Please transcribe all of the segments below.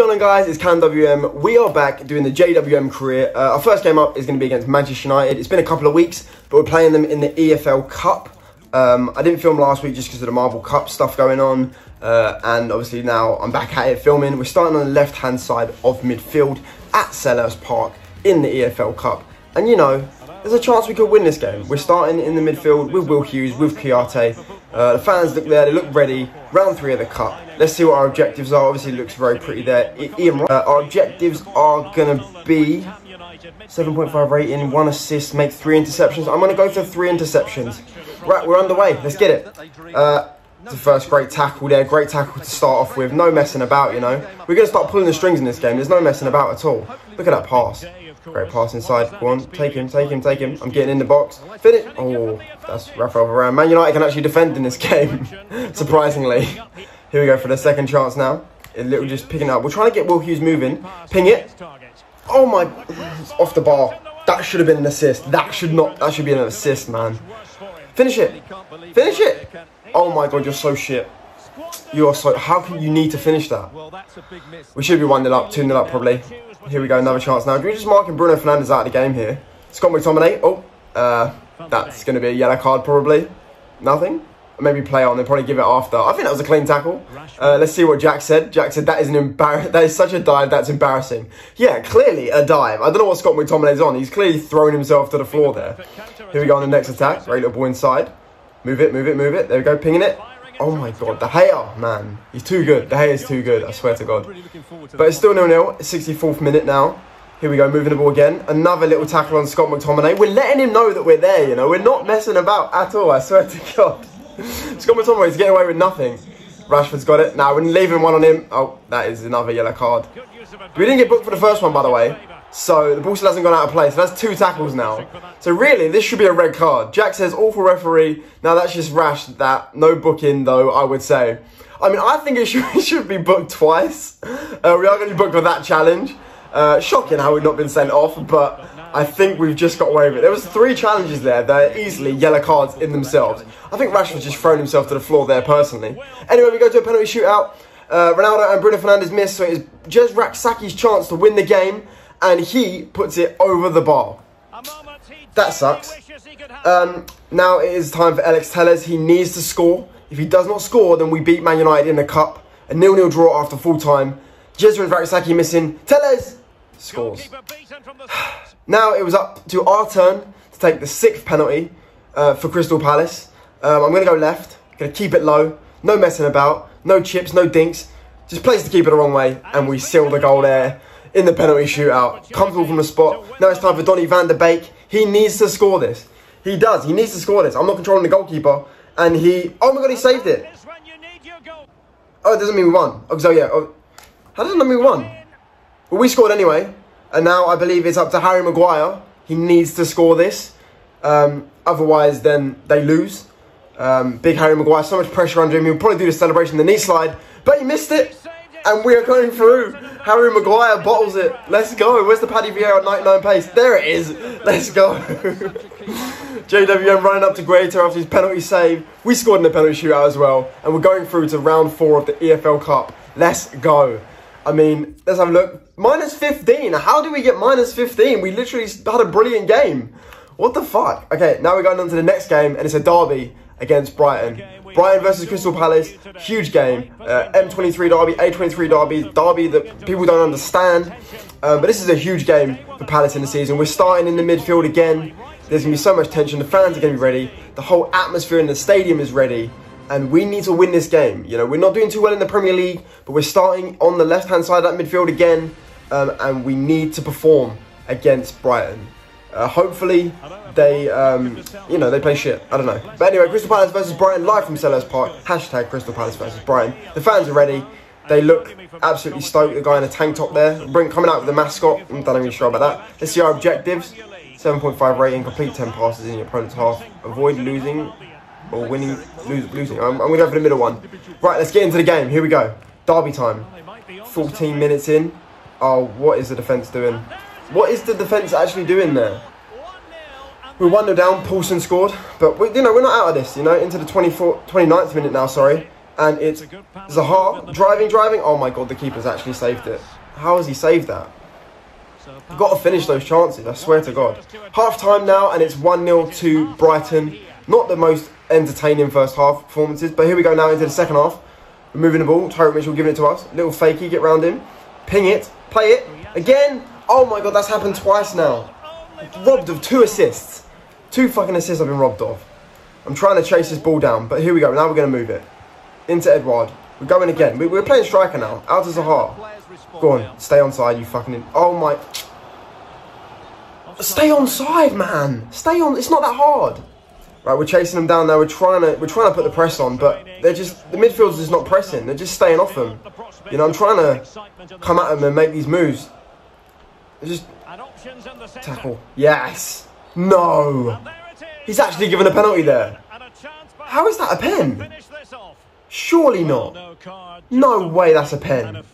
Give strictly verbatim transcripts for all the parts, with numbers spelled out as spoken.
What's going on, guys? It's CanWM. We are back doing the J W M career. Uh, our first game up is going to be against Manchester United. It's been a couple of weeks, but we're playing them in the E F L Cup. Um, I didn't film last week just because of the Marvel Cup stuff going on. Uh, and obviously now I'm back at it filming. We're starting on the left-hand side of midfield at Selhurst Park in the E F L Cup. And you know, there's a chance we could win this game. We're starting in the midfield with Will Hughes, with Guaita. Uh, the fans look there, they look ready. Round three of the cup. Let's see what our objectives are. Obviously, it looks very pretty there. Ian, uh, our objectives are going to be seven point five rating, one assist, make three interceptions. I'm going to go for three interceptions. Right, we're underway. Let's get it. Uh, the first great tackle there. Great tackle to start off with. No messing about, you know. We're going to start pulling the strings in this game. There's no messing about at all. Look at that pass. Great pass inside. Go on. Take him, take him, take him. I'm getting in the box. Finish. Oh, that's Rafael Varane. Man United can actually defend in this game, surprisingly. Here we go for the second chance now. It literally just picking up. We're trying to get Will Hughes moving. Ping it. Oh my, it's off the bar. That should have been an assist. That should not, that should be an assist, man. Finish it. Finish it. Oh my God, you're so shit. You are so, how can you need to finish that? We should be one nil up, two nil up probably. Here we go, another chance now. We're just marking Bruno Fernandes out of the game here. Scott McTominay. Oh, uh, that's going to be a yellow card probably. Nothing. Maybe play on. They probably give it after. I think that was a clean tackle. Uh, let's see what Jack said. Jack said that is an embarrass. That is such a dive. That's embarrassing. Yeah, clearly a dive. I don't know what Scott McTominay's on. He's clearly thrown himself to the floor there. Here we go on the next attack. Great little ball inside. Move it, move it, move it. There we go, pinging it. Oh my God, De Gea, man, he's too good. De Gea is too good. I swear to God. But it's still nil nil. sixty-fourth minute now. Here we go, moving the ball again. Another little tackle on Scott McTominay. We're letting him know that we're there. You know, we're not messing about at all. I swear to God. Scott McTominay's getting away with nothing. Rashford's got it. Now nah, we're leaving one on him. Oh, that is another yellow card. We didn't get booked for the first one, by the way. So the ball still hasn't gone out of play. So that's two tackles now. So really, this should be a red card. Jack says, awful referee. Now that's just rash. That no booking though, I would say. I mean, I think it should, it should be booked twice. Uh, we are going to be booked for that challenge. Uh, shocking how we've not been sent off, but I think we've just got away with it. There was three challenges there that are easily yellow cards in themselves. I think Rashford's just thrown himself to the floor there personally. Anyway, we go to a penalty shootout. Uh, Ronaldo and Bruno Fernandes miss, so it is Jezrak Saki's chance to win the game, and he puts it over the bar. That sucks. Um, now it is time for Alex Telles. He needs to score. If he does not score, then we beat Man United in the cup. A nil nil draw after full time. Jezrak Saki missing. Telles scores. Now it was up to our turn to take the sixth penalty uh, for Crystal Palace. Um, I'm going to go left. Going to keep it low. No messing about. No chips. No dinks. Just place to keep it the wrong way. And we seal the goal there in the penalty shootout. Comfortable from the spot. Now it's time for Donny van der Beek. He needs to score this. He does. He needs to score this. I'm not controlling the goalkeeper. And he... Oh my God, he saved it. Oh, it doesn't mean we won. Oh, so yeah. Oh, that doesn't mean we won. But we scored anyway. And now I believe it's up to Harry Maguire. He needs to score this. Um, otherwise, then they lose. Um, big Harry Maguire, so much pressure under him. He'll probably do the celebration, the knee slide. But he missed it. And we are going through. Harry Maguire bottles it. Let's go. Where's the Paddy Vieira ninety-nine pace? There it is. Let's go. J W M running up to Guaita after his penalty save. We scored in the penalty shootout as well. And we're going through to round four of the E F L Cup. Let's go. I mean, let's have a look. minus fifteen. How do we get minus fifteen? We literally had a brilliant game. What the fuck? Okay, now we're going on to the next game, and it's a derby against Brighton. Brighton versus Crystal Palace. Huge game. Uh, M twenty-three derby, A twenty-three derby. Derby that people don't understand. Um, but this is a huge game for Palace in the season. We're starting in the midfield again. There's going to be so much tension. The fans are going to be ready. The whole atmosphere in the stadium is ready. And we need to win this game. You know, we're not doing too well in the Premier League, but we're starting on the left-hand side of that midfield again. Um, and we need to perform against Brighton. Uh, hopefully, they, um, you know, they play shit. I don't know. But anyway, Crystal Palace versus Brighton, live from Selhurst Park. Hashtag Crystal Palace versus Brighton. The fans are ready. They look absolutely stoked. The guy in a tank top there. Brent coming out with the mascot. I'm not even sure about that. Let's see our objectives. seven point five rating, complete ten passes in your opponent's half. Avoid losing... Or winning, lose, losing. I'm, I'm going to go for the middle one. Right, let's get into the game. Here we go. Derby time. fourteen minutes in. Oh, what is the defence doing? What is the defence actually doing there? We're one nil down. Paulson scored. But, we, you know, we're not out of this, you know. Into the twenty-fourth, twenty-ninth minute now, sorry. And it's Zaha driving, driving. Oh my God, the keeper's actually saved it. How has he saved that? You've got to finish those chances, I swear to God. Half time now, and it's one nil to Brighton. Not the most entertaining first half performances, but here we go now into the second half. We're moving the ball, Tyrone Mitchell giving it to us. Little fakey, get round him. Ping it, play it, again. Oh my God, that's happened twice now. Robbed of two assists. Two fucking assists I've been robbed of. I'm trying to chase this ball down, but here we go. Now we're going to move it. Into Edouard. We're going again. We, we're playing striker now. Out of Zaha. Go on, stay onside, you fucking... Oh my... Stay onside, man. Stay on... It's not that hard. Right, we're chasing them down now. We're trying to we're trying to put the press on, but they're just... The midfield's just not pressing. They're just staying off them. You know, I'm trying to come at them and make these moves. Just... Tackle. Yes. No. He's actually given a penalty there. How is that a pen? Surely not. No way that's a pen.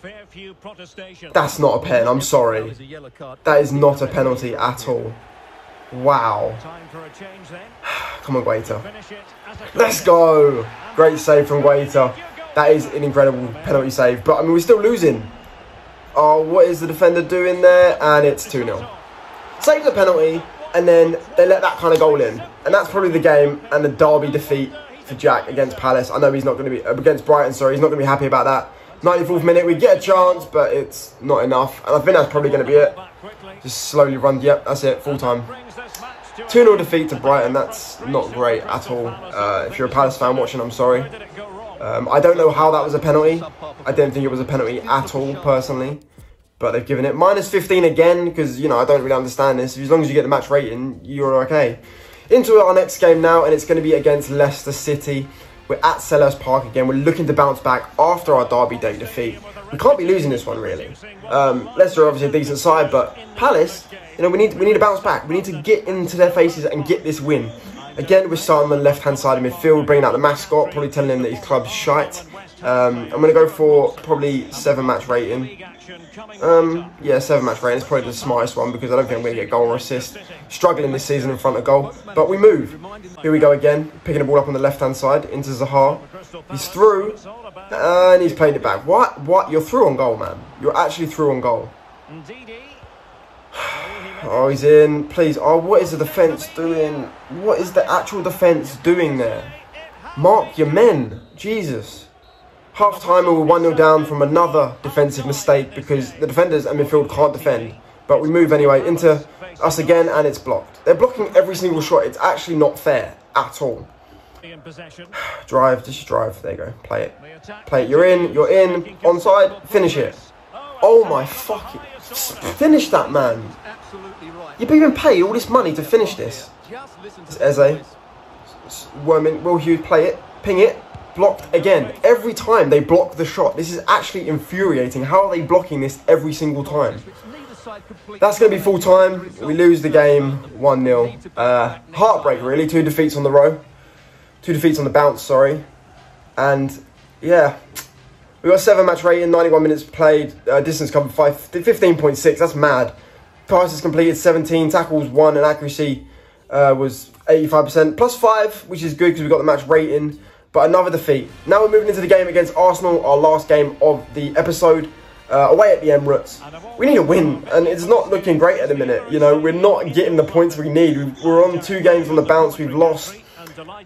That's not a pen, I'm sorry. That is not a penalty at all. Wow. Come on, Guaita. Let's go. Great save from Guaita. That is an incredible penalty save. But, I mean, we're still losing. Oh, what is the defender doing there? And it's two nil. Save the penalty. And then they let that kind of goal in. And that's probably the game and the derby defeat for Jack against Palace. I know he's not going to be, against Brighton, sorry, he's not going to be happy about that. ninety-fourth minute, we get a chance, but it's not enough. And I think that's probably going to be it. Just slowly run, yep, that's it, full time. two nil defeat to Brighton, that's not great at all. Uh, if you're a Palace fan watching, I'm sorry. Um, I don't know how that was a penalty. I didn't think it was a penalty at all, personally. But they've given it minus fifteen again, because, you know, I don't really understand this. As long as you get the match rating, you're okay. Into our next game now, and it's going to be against Leicester City. We're at Selhurst Park again. We're looking to bounce back after our Derby Day defeat. We can't be losing this one, really. Um, Leicester are obviously a decent side, but Palace, you know, we need, we need to bounce back. We need to get into their faces and get this win. Again, we're starting on the left-hand side of midfield, bringing out the mascot, probably telling him that his club's shite. Um, I'm going to go for probably seven match rating. Um, yeah, seven match rating is probably the smartest one because I don't think I'm going to get a goal or assist. Struggling this season in front of goal, but we move. Here we go again, picking the ball up on the left-hand side into Zaha. He's through, and he's played it back. What? What? You're through on goal, man. You're actually through on goal. Oh, he's in. Please. Oh, what is the defence doing? What is the actual defence doing there? Mark your men. Jesus. Half time and we're one nil down from another defensive mistake because the defenders and midfield can't defend. But we move anyway into us again and it's blocked. They're blocking every single shot. It's actually not fair at all. Drive, just drive. There you go. Play it. Play it. You're in. You're in. Onside. Finish it. Oh my fucking... Finish that, man. You've been paid all this money to finish this. It's Eze. Worming. Will Hughes play it. Ping it. Blocked again. Every time they block the shot. This is actually infuriating. How are they blocking this every single time? That's going to be full time. We lose the game one nil. Uh, heartbreak, really. Two defeats on the row. Two defeats on the bounce, sorry. And, yeah. We got seven match rating, ninety-one minutes played. Uh, distance covered fifteen point six. That's mad. Passes completed seventeen. Tackles one. And accuracy uh, was eighty-five percent. Plus five, which is good because we got the match rating. But another defeat. Now we're moving into the game against Arsenal, our last game of the episode, uh, away at the Emirates. We need a win, and it's not looking great at the minute. You know, we're not getting the points we need. We're on two games on the bounce. We've lost,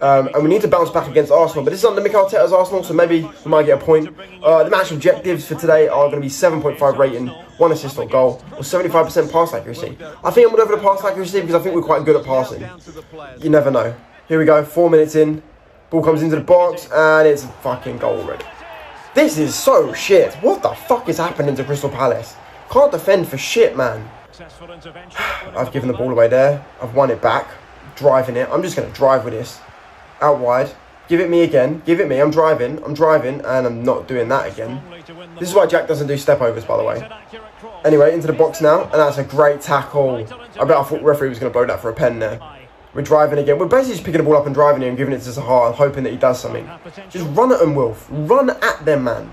um, and we need to bounce back against Arsenal. But this is under Mikel Arteta's Arsenal, so maybe we might get a point. Uh, the match objectives for today are going to be seven point five rating, one assist on goal, or seventy-five percent pass accuracy. I think I'm going to go for the pass accuracy because I think we're quite good at passing. You never know. Here we go, four minutes in. Ball comes into the box, and it's a fucking goal already. This is so shit. What the fuck is happening to Crystal Palace? Can't defend for shit, man. I've given the ball away there. I've won it back. Driving it. I'm just going to drive with this. Out wide. Give it me again. Give it me. I'm driving. I'm driving, and I'm not doing that again. This is why Jack doesn't do step-overs, by the way. Anyway, into the box now, and that's a great tackle. I bet I thought the referee was going to blow that for a pen there. We're driving again. We're basically just picking the ball up and driving it and giving it to Zaha and hoping that he does something. Just run at them, Wilf. Run at them, man.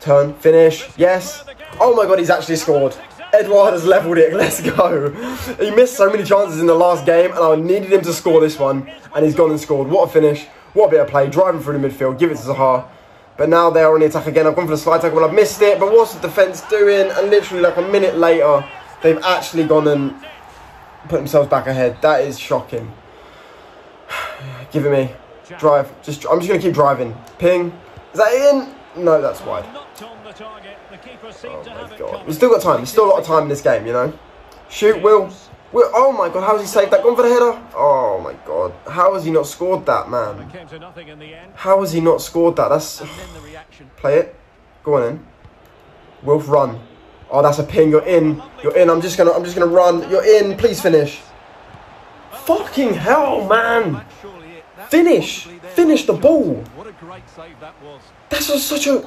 Turn. Finish. Yes. Oh, my God. He's actually scored. Edouard has levelled it. Let's go. He missed so many chances in the last game, and I needed him to score this one, and he's gone and scored. What a finish. What a bit of play. Driving through the midfield. Give it to Zaha. But now they're on the attack again. I've gone for the slide tackle, but I've missed it. But what's the defence doing? And literally like a minute later, they've actually gone and put themselves back ahead. That is shocking. Give it me. Drive. Just, I'm just going to keep driving. Ping. Is that in? No, that's wide. Oh, my God. We've still got time. There's still a lot of time in this game, you know. Shoot, Will. Will. Oh, my God. How has he saved that? Gone for the header. Oh, my God. How has he not scored that, man? How has he not scored that? That's... Play it. Go on in. Wilf, run. Oh, that's a ping. You're in. You're in. I'm just going to I'm just gonna run. You're in. Please finish. Fucking hell, man. Finish. Finish the ball. What a great save that was. That's just such a...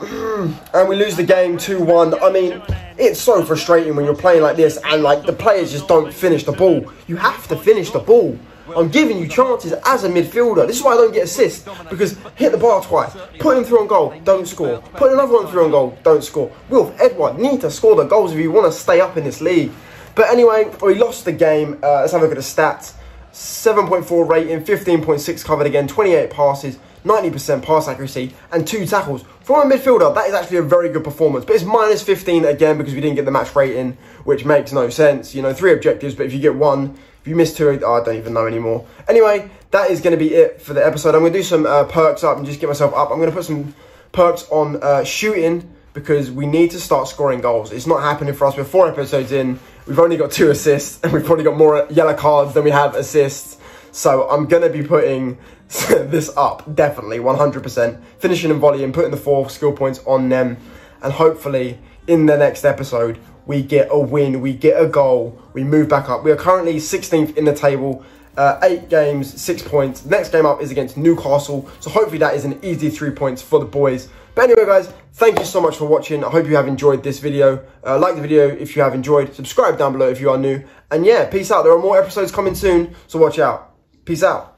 And we lose the game two one. I mean, it's so frustrating when you're playing like this and, like, the players just don't finish the ball. You have to finish the ball. I'm giving you chances as a midfielder. This is why I don't get assists, because hit the bar twice, put him through on goal, don't score. Put another one through on goal, don't score. Wilf, Edouard need to score the goals if you want to stay up in this league. But anyway, we lost the game. Uh, let's have a look at the stats. seven point four rating, fifteen point six covered again, twenty-eight passes, ninety percent pass accuracy, and two tackles. From a midfielder, that is actually a very good performance. But it's minus fifteen again because we didn't get the match rating, which makes no sense. You know, three objectives, but if you get one... If you missed two, oh, I don't even know anymore. Anyway, that is going to be it for the episode. I'm going to do some uh, perks up and just get myself up. I'm going to put some perks on uh, shooting because we need to start scoring goals. It's not happening for us. We're four episodes in. We've only got two assists and we've probably got more yellow cards than we have assists. So I'm going to be putting this up, definitely, one hundred percent. Finishing and volleying, putting the four skill points on them. And hopefully in the next episode, we get a win, we get a goal, we move back up. We are currently sixteenth in the table, uh, eight games, six points. Next game up is against Newcastle, so hopefully that is an easy three points for the boys. But anyway, guys, thank you so much for watching. I hope you have enjoyed this video. Uh, like the video if you have enjoyed. Subscribe down below if you are new. And yeah, peace out. There are more episodes coming soon, so watch out. Peace out.